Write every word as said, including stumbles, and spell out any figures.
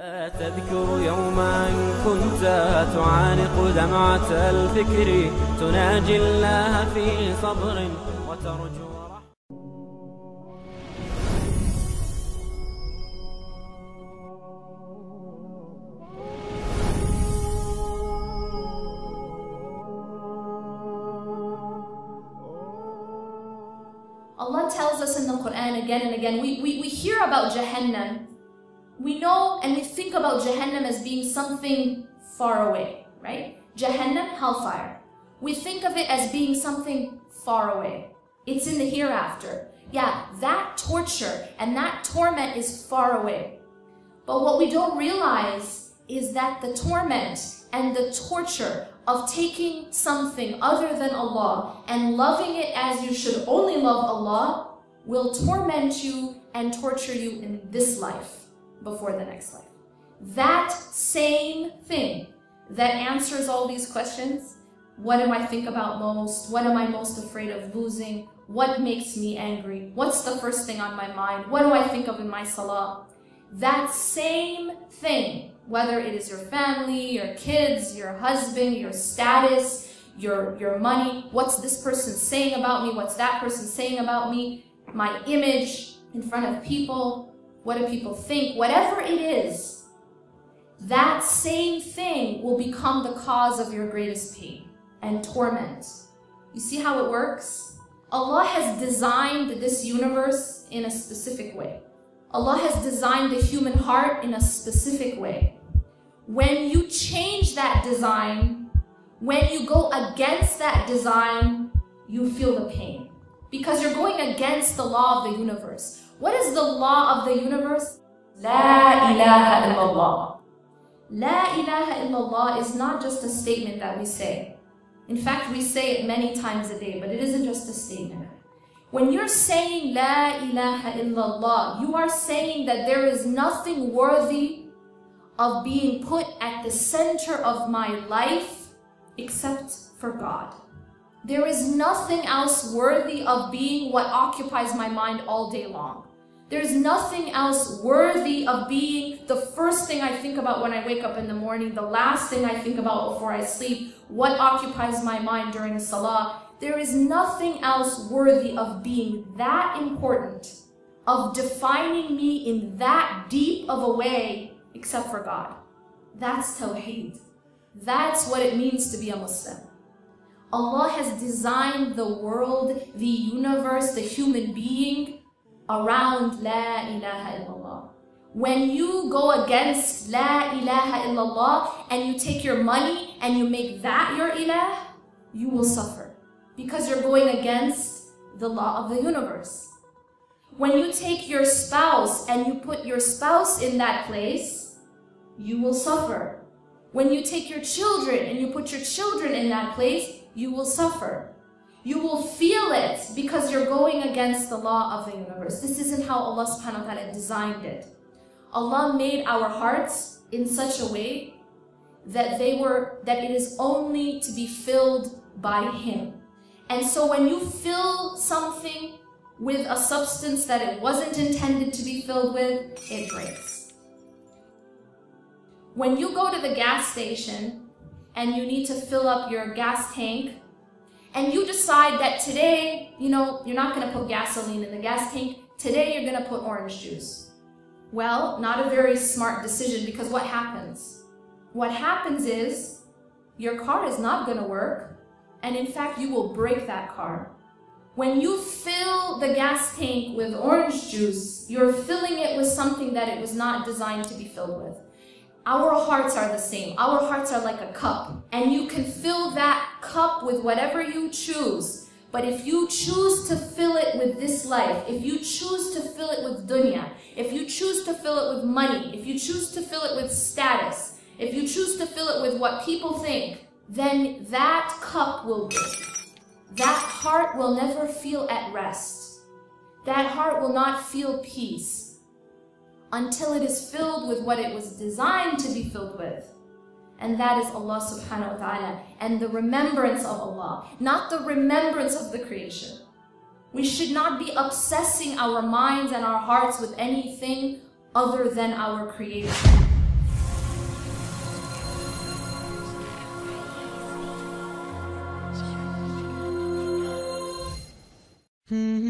أتذكر يوما كنت تعانق دمعة الفكر تناجي الله في صبر وترجو رحمة. Allah tells us in the Quran again and again, we, we, we hear about Jahannam. We know and we think about Jahannam as being something far away, right? Jahannam, hellfire. We think of it as being something far away. It's in the hereafter. Yeah, that torture and that torment is far away. But what we don't realize is that the torment and the torture of taking something other than Allah and loving it as you should only love Allah will torment you and torture you in this life. Before the next life. That same thing that answers all these questions, what do I think about most? What am I most afraid of losing? What makes me angry? What's the first thing on my mind? What do I think of in my salah? That same thing, whether it is your family, your kids, your husband, your status, your, your money, what's this person saying about me? What's that person saying about me? My image in front of people. What do people think? Whatever it is, that same thing will become the cause of your greatest pain and torment. You see how it works? Allah has designed this universe in a specific way. Allah has designed the human heart in a specific way. When you change that design, when you go against that design, you feel the pain because you're going against the law of the universe. What is the law of the universe? La ilaha illallah. La ilaha illallah is not just a statement that we say. In fact, we say it many times a day, but it isn't just a statement. When you're saying La ilaha illallah, you are saying that there is nothing worthy of being put at the center of my life except for God. There is nothing else worthy of being what occupies my mind all day long. There's nothing else worthy of being the first thing I think about when I wake up in the morning, the last thing I think about before I sleep, what occupies my mind during salah. There is nothing else worthy of being that important, of defining me in that deep of a way, except for God. That's tawheed. That's what it means to be a Muslim. Allah has designed the world, the universe, the human being around La ilaha illallah. When you go against La ilaha illallah and you take your money and you make that your ilah, you will suffer because you're going against the law of the universe. When you take your spouse and you put your spouse in that place, you will suffer. When you take your children and you put your children in that place, you will suffer. You will feel it because you're going against the law of the universe. This isn't how Allah subhanahu wa ta'ala designed it. Allah made our hearts in such a way that they were that it is only to be filled by Him. And so when you fill something with a substance that it wasn't intended to be filled with, it breaks. When you go to the gas station, and you need to fill up your gas tank, and you decide that today, you know, you're not gonna put gasoline in the gas tank, today you're gonna put orange juice. Well, not a very smart decision, because what happens? What happens is, your car is not gonna work, and in fact, you will break that car. When you fill the gas tank with orange juice, you're filling it with something that it was not designed to be filled with. Our hearts are the same. Our hearts are like a cup. And you can fill that cup with whatever you choose. But if you choose to fill it with this life, if you choose to fill it with dunya, if you choose to fill it with money, if you choose to fill it with status, if you choose to fill it with what people think, then that cup will break. That heart will never feel at rest. That heart will not feel peace. Until it is filled with what it was designed to be filled with. And that is Allah subhanahu wa ta'ala and the remembrance of Allah, not the remembrance of the creation. We should not be obsessing our minds and our hearts with anything other than our creation. Hmm.